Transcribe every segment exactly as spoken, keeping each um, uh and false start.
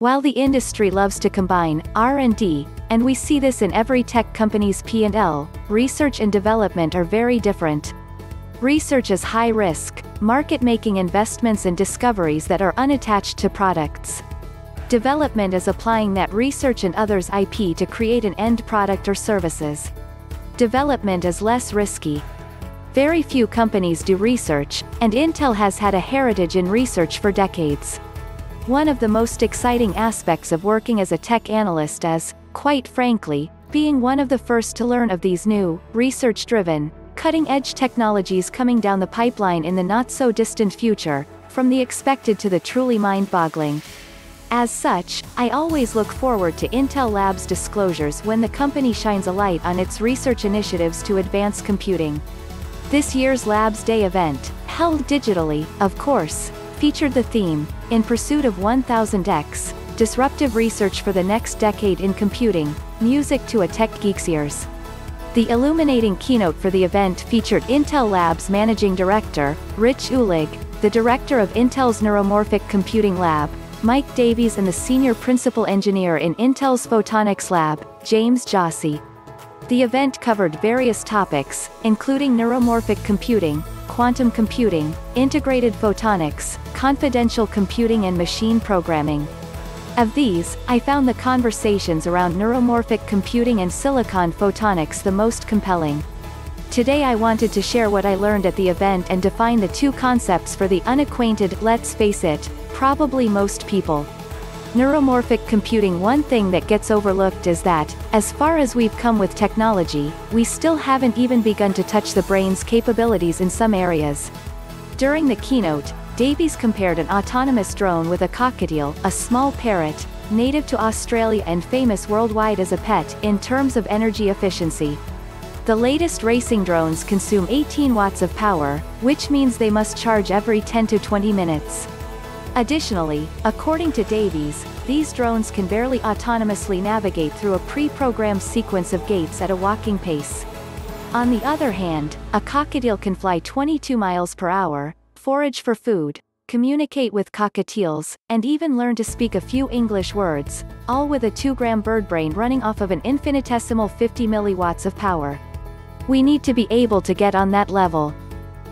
While the industry loves to combine R and D, and we see this in every tech company's P and L, research and development are very different. Research is high-risk, market-making investments and discoveries that are unattached to products. Development is applying that research and others' I P to create an end product or services. Development is less risky. Very few companies do research, and Intel has had a heritage in research for decades. One of the most exciting aspects of working as a tech analyst is, quite frankly, being one of the first to learn of these new, research-driven, cutting-edge technologies coming down the pipeline in the not-so-distant future, from the expected to the truly mind-boggling. As such, I always look forward to Intel Labs disclosures when the company shines a light on its research initiatives to advance computing. This year's Labs Day event, held digitally, of course, featured the theme, In Pursuit of one thousand X, Disruptive Research for the Next Decade in Computing, music to a tech geek's ears. The illuminating keynote for the event featured Intel Labs Managing Director, Rich Uhlig, the director of Intel's Neuromorphic Computing Lab, Mike Davies, and the senior principal engineer in Intel's Photonics Lab, James Jaussi. The event covered various topics, including neuromorphic computing, quantum computing, integrated photonics, confidential computing, and machine programming. Of these, I found the conversations around neuromorphic computing and silicon photonics the most compelling. Today I wanted to share what I learned at the event and define the two concepts for the unacquainted, let's face it, probably most people. Neuromorphic computing. One thing that gets overlooked is that, as far as we've come with technology, we still haven't even begun to touch the brain's capabilities in some areas. During the keynote, Davies compared an autonomous drone with a cockatiel, a small parrot, native to Australia and famous worldwide as a pet, in terms of energy efficiency. The latest racing drones consume eighteen watts of power, which means they must charge every ten to twenty minutes. Additionally, according to Davies, these drones can barely autonomously navigate through a pre-programmed sequence of gates at a walking pace. On the other hand, a cockatiel can fly twenty-two miles per hour, forage for food, communicate with cockatiels, and even learn to speak a few English words, all with a two gram bird brain running off of an infinitesimal fifty milliwatts of power. We need to be able to get on that level.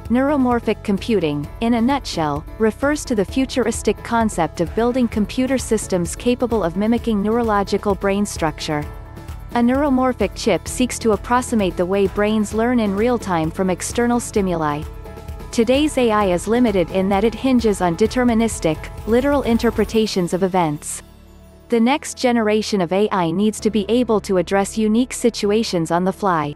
Neuromorphic computing, in a nutshell, refers to the futuristic concept of building computer systems capable of mimicking neurological brain structure. A neuromorphic chip seeks to approximate the way brains learn in real time from external stimuli. Today's A I is limited in that it hinges on deterministic, literal interpretations of events. The next generation of A I needs to be able to address unique situations on the fly.